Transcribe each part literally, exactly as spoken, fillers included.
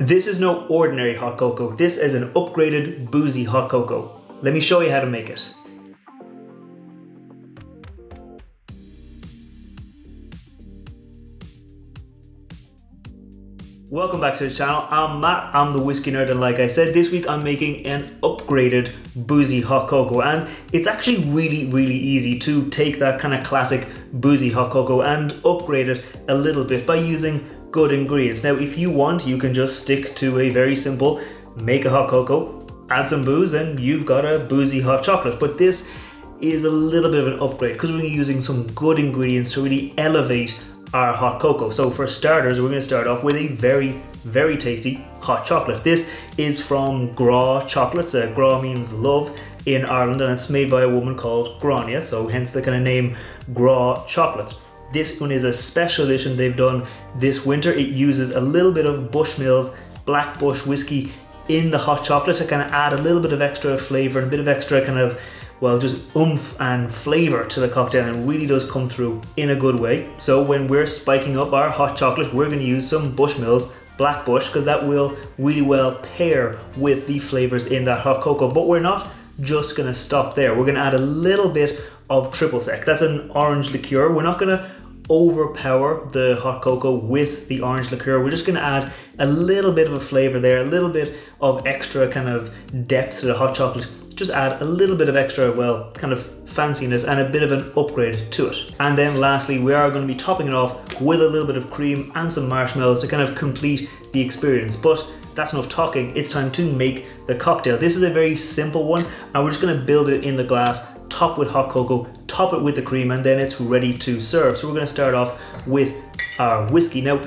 This is no ordinary hot cocoa. This is an upgraded boozy hot cocoa. Let me show you how to make it. Welcome back to the channel. I'm Matt, I'm the Whiskey Nerd, and like I said, this week I'm making an upgraded boozy hot cocoa, and it's actually really, really easy to take that kind of classic boozy hot cocoa and upgrade it a little bit by using good ingredients. Now, if you want, you can just stick to a very simple, make a hot cocoa, add some booze, and you've got a boozy hot chocolate. But this is a little bit of an upgrade because we're using some good ingredients to really elevate our hot cocoa. So for starters, we're going to start off with a very, very tasty hot chocolate. This is from Gras Chocolates. Uh, Gras means love in Ireland, and it's made by a woman called Gráinne, so hence the kind of name Gras Chocolates. This one is a special edition they've done this winter. It uses a little bit of Bushmills Black Bush whiskey in the hot chocolate to kind of add a little bit of extra flavor and a bit of extra kind of, well, just oomph and flavor to the cocktail, and really does come through in a good way. So when we're spiking up our hot chocolate, we're going to use some Bushmills Black Bush because that will really well pair with the flavors in that hot cocoa. But we're not just going to stop there. We're going to add a little bit of triple sec. That's an orange liqueur. We're not going to overpower the hot cocoa with the orange liqueur. We're just going to add a little bit of a flavor there, a little bit of extra kind of depth to the hot chocolate. Just add a little bit of extra, well, kind of fanciness and a bit of an upgrade to it. And then lastly, we are going to be topping it off with a little bit of cream and some marshmallows to kind of complete the experience. But that's enough talking. It's time to make the cocktail. This is a very simple one, and we're just going to build it in the glass, top with hot cocoa, top it with the cream, and then it's ready to serve. So we're going to start off with our whiskey. Now,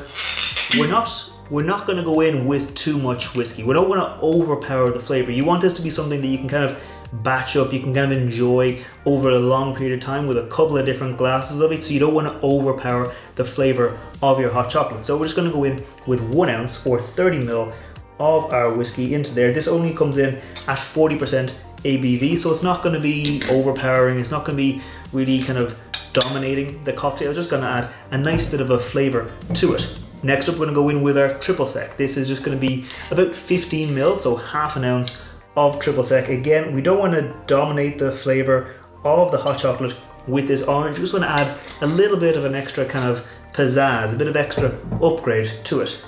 we're not We're not going to go in with too much whiskey. We don't want to overpower the flavor. You want this to be something that you can kind of batch up, you can kind of enjoy over a long period of time with a couple of different glasses of it. So you don't want to overpower the flavor of your hot chocolate. So we're just going to go in with one ounce or thirty mil of our whiskey into there. This only comes in at forty percent A B V, so it's not going to be overpowering. It's not going to be really kind of dominating the cocktail. It's just going to add a nice bit of a flavor to it. Next up, we're gonna go in with our triple sec. This is just gonna be about fifteen mil, so half an ounce of triple sec. Again, we don't wanna dominate the flavor of the hot chocolate with this orange. We just wanna add a little bit of an extra kind of pizzazz, a bit of extra upgrade to it.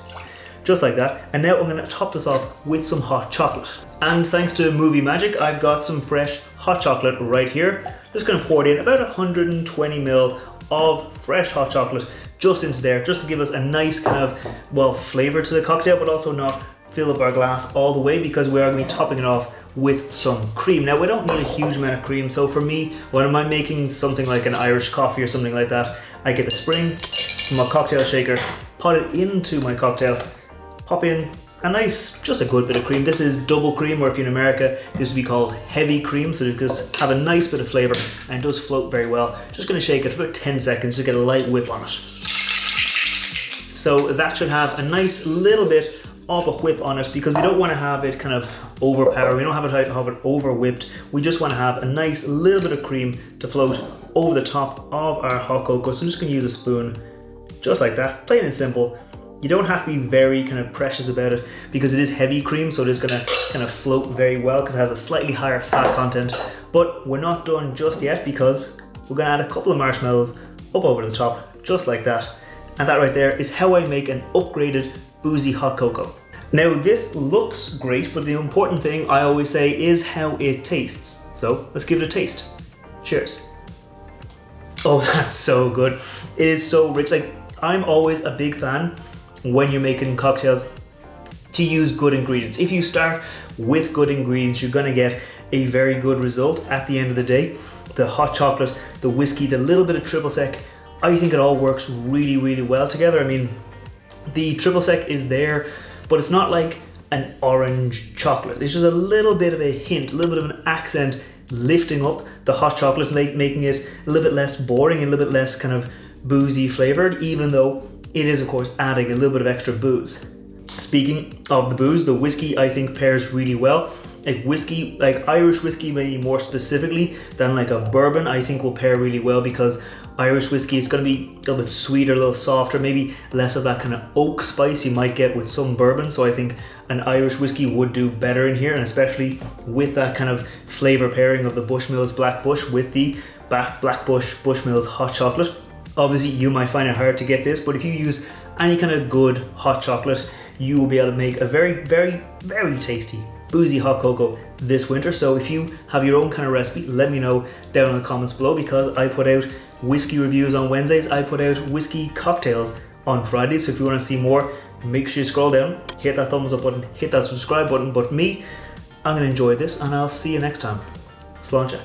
Just like that. And now I'm gonna top this off with some hot chocolate. And thanks to movie magic, I've got some fresh hot chocolate right here. Just gonna pour it in about one hundred twenty mil of fresh hot chocolate just into there, just to give us a nice kind of, well, flavor to the cocktail, but also not fill up our glass all the way, because we are going to be topping it off with some cream. Now, we don't need a huge amount of cream, so for me, when am I making something like an Irish coffee or something like that, I get the spring from a cocktail shaker, pot it into my cocktail, pop in a nice, just a good bit of cream. This is double cream, or if you're in America, this would be called heavy cream, so it does have a nice bit of flavor and does float very well. Just going to shake it for about ten seconds to get a light whip on it. So that should have a nice little bit of a whip on it, because we don't want to have it kind of overpowered. We don't have it, have it over whipped. We just want to have a nice little bit of cream to float over the top of our hot cocoa. So I'm just going to use a spoon, just like that, plain and simple. You don't have to be very kind of precious about it, because it is heavy cream, so it is going to kind of float very well because it has a slightly higher fat content. But we're not done just yet, because we're going to add a couple of marshmallows up over the top, just like that. And that right there is how I make an upgraded boozy hot cocoa. Now, this looks great, but the important thing I always say is how it tastes. So let's give it a taste. Cheers. Oh, that's so good. It is so rich. Like, I'm always a big fan when you're making cocktails to use good ingredients. If you start with good ingredients, you're gonna get a very good result at the end of the day. The hot chocolate, the whiskey, the little bit of triple sec, I think it all works really, really well together. I mean, the triple sec is there, but it's not like an orange chocolate. It's just a little bit of a hint, a little bit of an accent, lifting up the hot chocolate, making it a little bit less boring and a little bit less kind of boozy flavored, even though it is, of course, adding a little bit of extra booze. Speaking of the booze, the whiskey, I think, pairs really well. Like whiskey, like Irish whiskey, maybe more specifically than like a bourbon, I think will pair really well, because Irish whiskey. It's going to be a little bit sweeter, a little softer, maybe less of that kind of oak spice you might get with some bourbon. So I think an Irish whiskey would do better in here, and especially with that kind of flavor pairing of the Bushmills Black Bush with the Black Bush Bushmills hot chocolate. Obviously you might find it hard to get this, but if you use any kind of good hot chocolate, you will be able to make a very, very, very tasty boozy hot cocoa this winter. So if you have your own kind of recipe, let me know down in the comments below, because I put out whiskey reviews on Wednesdays, I put out whiskey cocktails on Fridays. So if you want to see more, make sure you scroll down, hit that thumbs up button, hit that subscribe button. But me, I'm going to enjoy this, and I'll see you next time. Slán.